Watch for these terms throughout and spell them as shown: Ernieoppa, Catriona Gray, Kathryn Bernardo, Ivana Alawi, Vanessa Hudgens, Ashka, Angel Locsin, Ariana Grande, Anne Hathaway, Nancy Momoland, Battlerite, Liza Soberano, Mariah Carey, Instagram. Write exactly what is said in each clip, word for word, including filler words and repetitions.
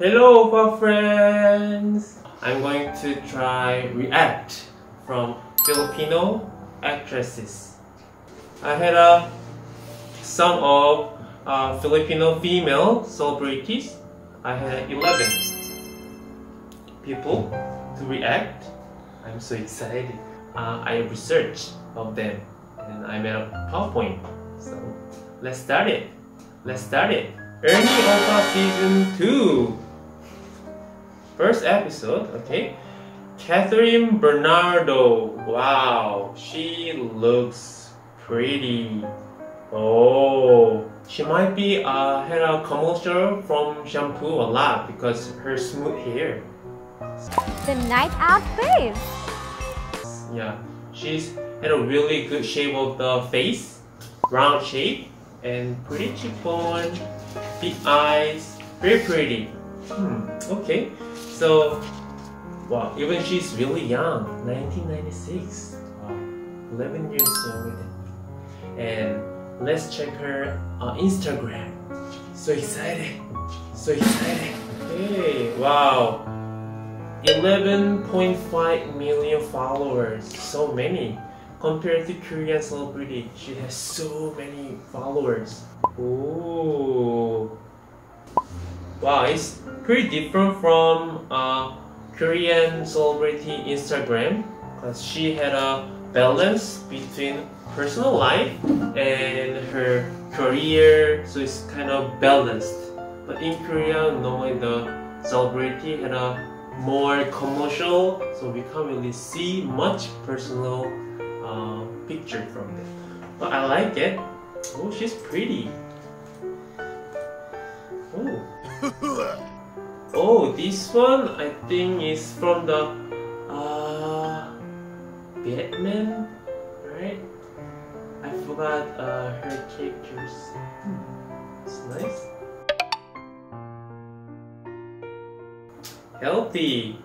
Hello, Opa friends! I'm going to try react from Filipino actresses. I had uh, some of uh, Filipino female celebrities. I had eleven people to react. I'm so excited. Uh, I researched of them and I made a PowerPoint. So let's start it. Let's start it. Ernie Opa Season two. First episode, okay. Kathryn Bernardo. Wow, she looks pretty. Oh, she might be uh, had a commercial from shampoo a lot because her smooth hair. The night out face. Yeah, she's had a really good shape of the face, round shape, and pretty cheekbone, big eyes, very pretty. Hmm. Okay. So, wow, even she's really young, nineteen ninety-six, wow, eleven years younger than me. And let's check her on Instagram. So excited, so excited. Hey, wow, eleven point five million followers, so many. Compared to Korean celebrity, she has so many followers. Ooh. Wow, it's pretty different from uh, Korean celebrity Instagram because she had a balance between personal life and her career, so it's kind of balanced. But in Korea, normally the celebrity had a more commercial, so we can't really see much personal uh, picture from them. But I like it. Oh, she's pretty. Oh. Oh, this one I think is from the uh, Batman, right? I forgot uh, her characters. Hmm. It's nice. Healthy.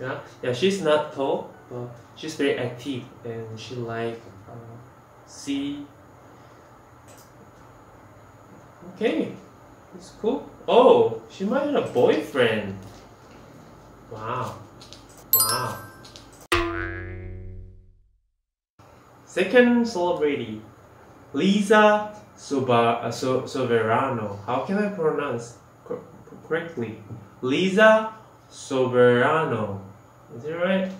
Yeah, yeah. She's not tall, but she's very active, and she like uh, see. Okay, it's cool. Oh, she might have a boyfriend. Wow, wow. Second celebrity, Liza Soba, uh, so, Soberano. How can I pronounce cor correctly? Liza Soberano. Is it right?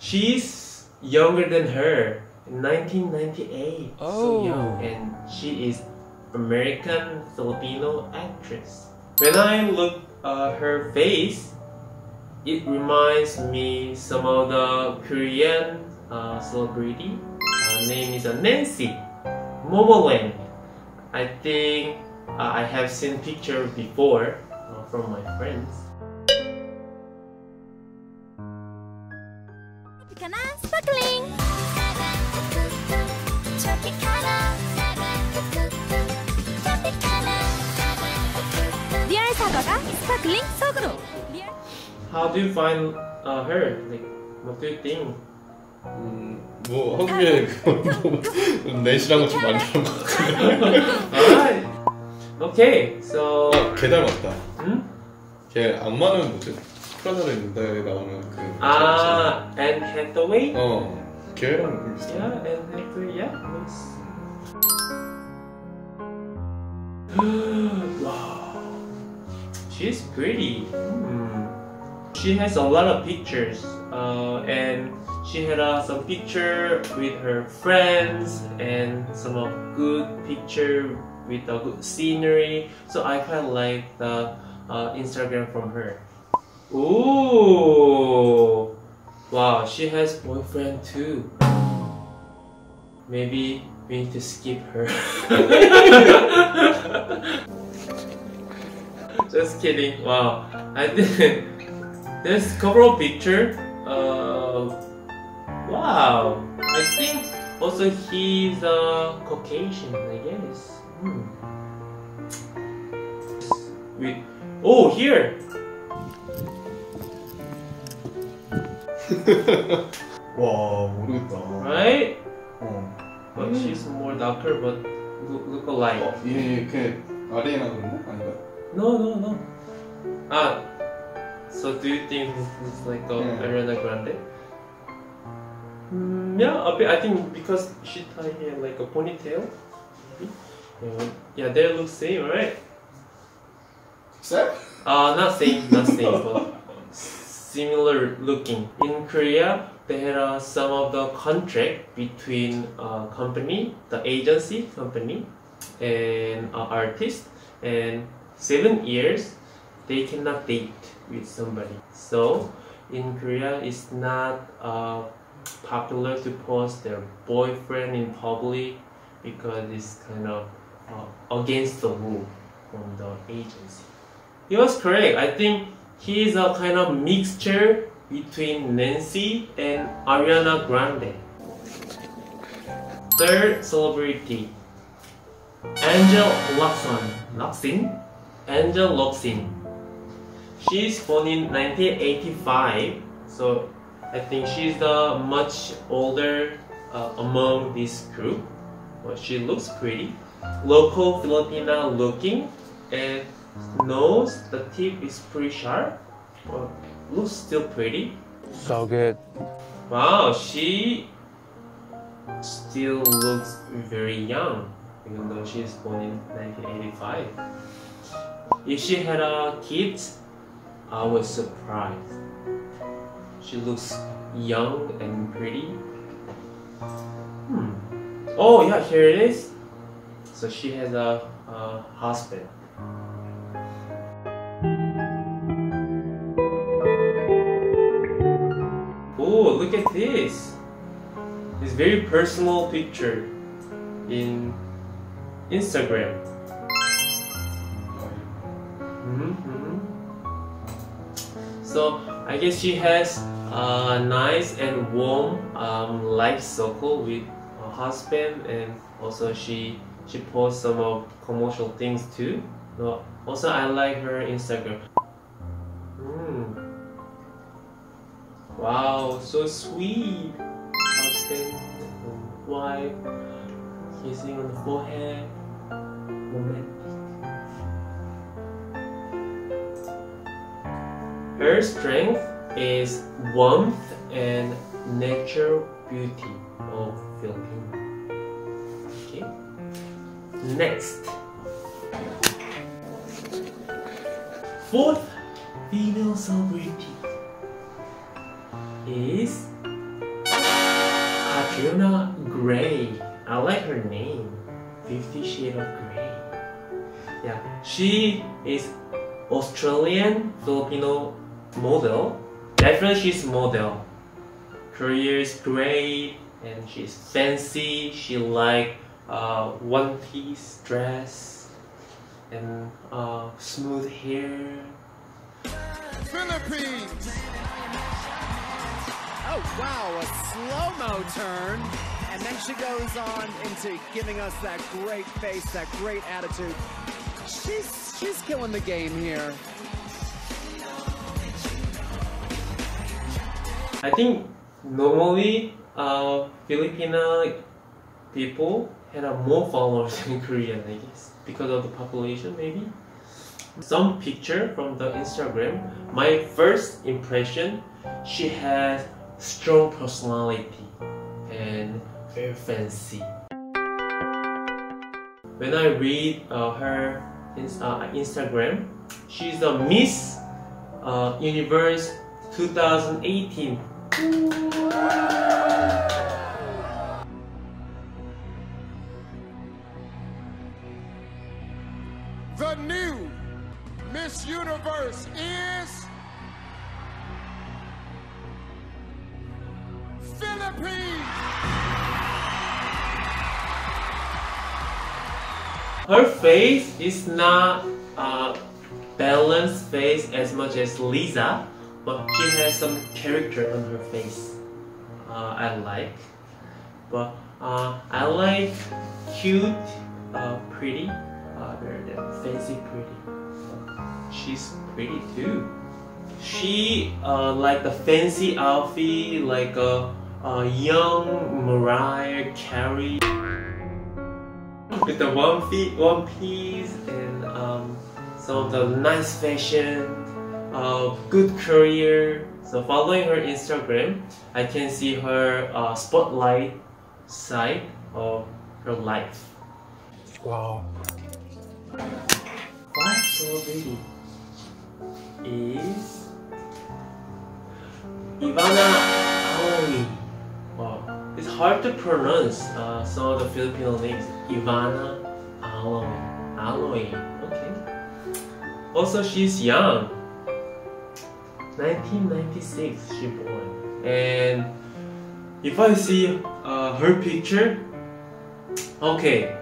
She's younger than her. nineteen ninety-eight, oh. So young, and she is American Filipino actress. When I look uh, her face, it reminds me some of the Korean uh, celebrity. Her name is uh, Nancy Momoland. I think uh, I have seen picture before uh, from my friends. How do you find uh, her? Like, what do you think? 음, 뭐 한국에 내시랑은 좀 안 다른 것 같아요. Okay, so. 아, 걔 닮았다. 응? 걔 악마는 뭐지? 프라다로 있는데 나오는 그. 아, Anne Hathaway? 어, 걔랑 비슷해. Yeah, Anne Hathaway, yeah. Wow. She's pretty. Hmm. She has a lot of pictures, uh, and she had uh, some picture with her friends and some of good picture with a good scenery. So I kind of like the uh, Instagram from her. Ooh, wow! She has boyfriend too. Maybe we need to skip her. Just kidding. Wow, I didn't. There's a couple of pictures. Uh, wow, I think also he's uh, Caucasian, I guess. Hmm. Wait. Oh, here. Wow, right? But she's more darker, but look, look alike. Oh, you could. Are they not good enough? No, no, no. Ah, so do you think this is like a yeah. Ariana Grande? Mm, yeah, a bit. I think because she tied here like a ponytail. Yeah, yeah they look same, right? Same? Uh, not same, not same, but similar looking. In Korea, there are some of the contract between uh, company, the agency company, and uh, artist, and seven years they cannot date with somebody. So in Korea, it's not uh, popular to post their boyfriend in public because it's kind of uh, against the rule from the agency. He was correct. I think he is a kind of mixture between Nancy and Ariana Grande. Third celebrity, Angel Locsin. Locsin? Angel Locsin. She's born in nineteen eighty-five, so I think she's the much older uh, among this group. Well, she looks pretty, local Filipina looking, and nose, the tip is pretty sharp. Well, looks still pretty. So good. Wow, she still looks very young, even though she is born in nineteen eighty-five. If she had a kid, I was surprised. She looks young and pretty. Hmm. Oh yeah, here it is. So she has a, a husband. Oh, look at this. It's very personal picture in Instagram. Mm-hmm. So I guess she has a nice and warm um, life circle with her husband, and also she she posts some of commercial things too. So also I like her Instagram. Mm. Wow, so sweet. Husband and wife kissing on the forehead. Romantic. Her strength is warmth and natural beauty of Philippines. Okay. Next, fourth female celebrity is Catriona Gray. I like her name, Fifty Shades of Grey. Yeah, she is Australian Filipino model. Definitely she's model. Career is great and she's fancy. She like uh, one piece dress and uh, smooth hair. Philippines! Oh wow, a slow-mo turn. And then she goes on into giving us that great face, that great attitude. She's, she's killing the game here. I think normally uh, Filipina people had a more followers than Korean, I guess, because of the population maybe. Some picture from the Instagram, my first impression, she has strong personality and very fancy. When I read uh, her uh, Instagram, she's the Miss uh, Universe two thousand eighteen. The new Miss Universe is Philippines. Her face is not a balanced face as much as Liza, but she has some character on her face. Uh, I like, but uh, I like cute, uh, pretty, rather than fancy pretty. She's pretty too. She uh, like the fancy outfit, like a, a young Mariah Carey. with the one feet, one piece, and um, so the nice fashion, uh, good career. So following her Instagram, I can see her uh, spotlight side of her life. Wow. Five celebrity is Ivana Alawi. Wow, it's hard to pronounce uh, some of the Filipino names. Ivana Alawi. Alawi. Okay. Also, she's young. nineteen ninety-six she born. And if I see uh, her picture, okay,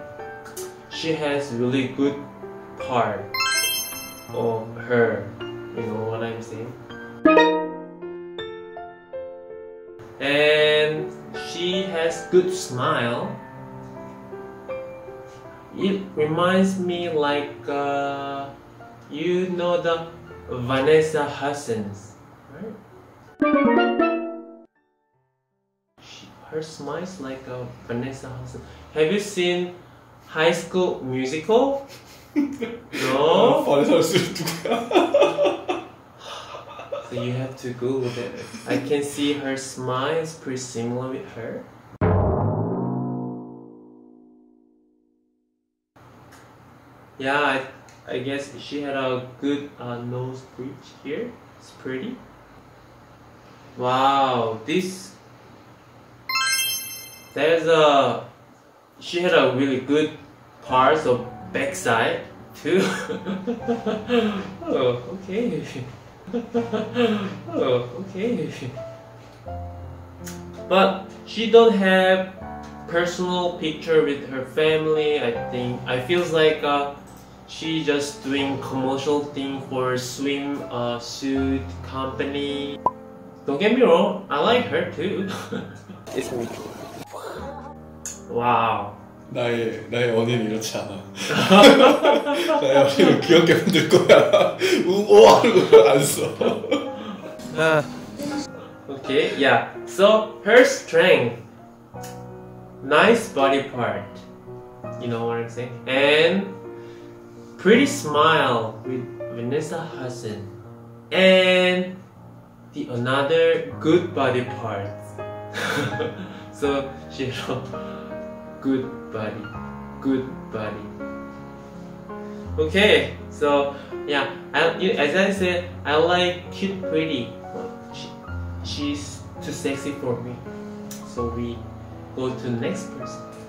she has really good part of her, you know what I'm saying? And she has good smile. It reminds me like, uh, you know, the Vanessa Hudgens, right? She, her smile is like a Vanessa Hudgens. Have you seen High School Musical? No? So you have to Google that. I can see her smile is pretty similar with her. Yeah, I, I guess she had a good uh, nose bridge here. It's pretty. Wow, this... There's a... She had a really good part of backside too. Oh, okay. Oh, okay. But she don't have personal picture with her family. I think I feels like uh, she just doing commercial thing for swim uh, suit company. Don't get me wrong, I like her too. It's me. Wow. 나의 나의 언니는 이렇지 않아. 나의 언니를 귀엽게 만들 거야. 우와 이거 안 써. 아. Okay, yeah. So her strength, nice body part. You know what I'm saying? And pretty smile with Vanessa Hudgens. And the another good body part. So she. Good body, good body. Okay, so yeah, I, as I said, I like cute, pretty. She, she's too sexy for me. So we go to the next person.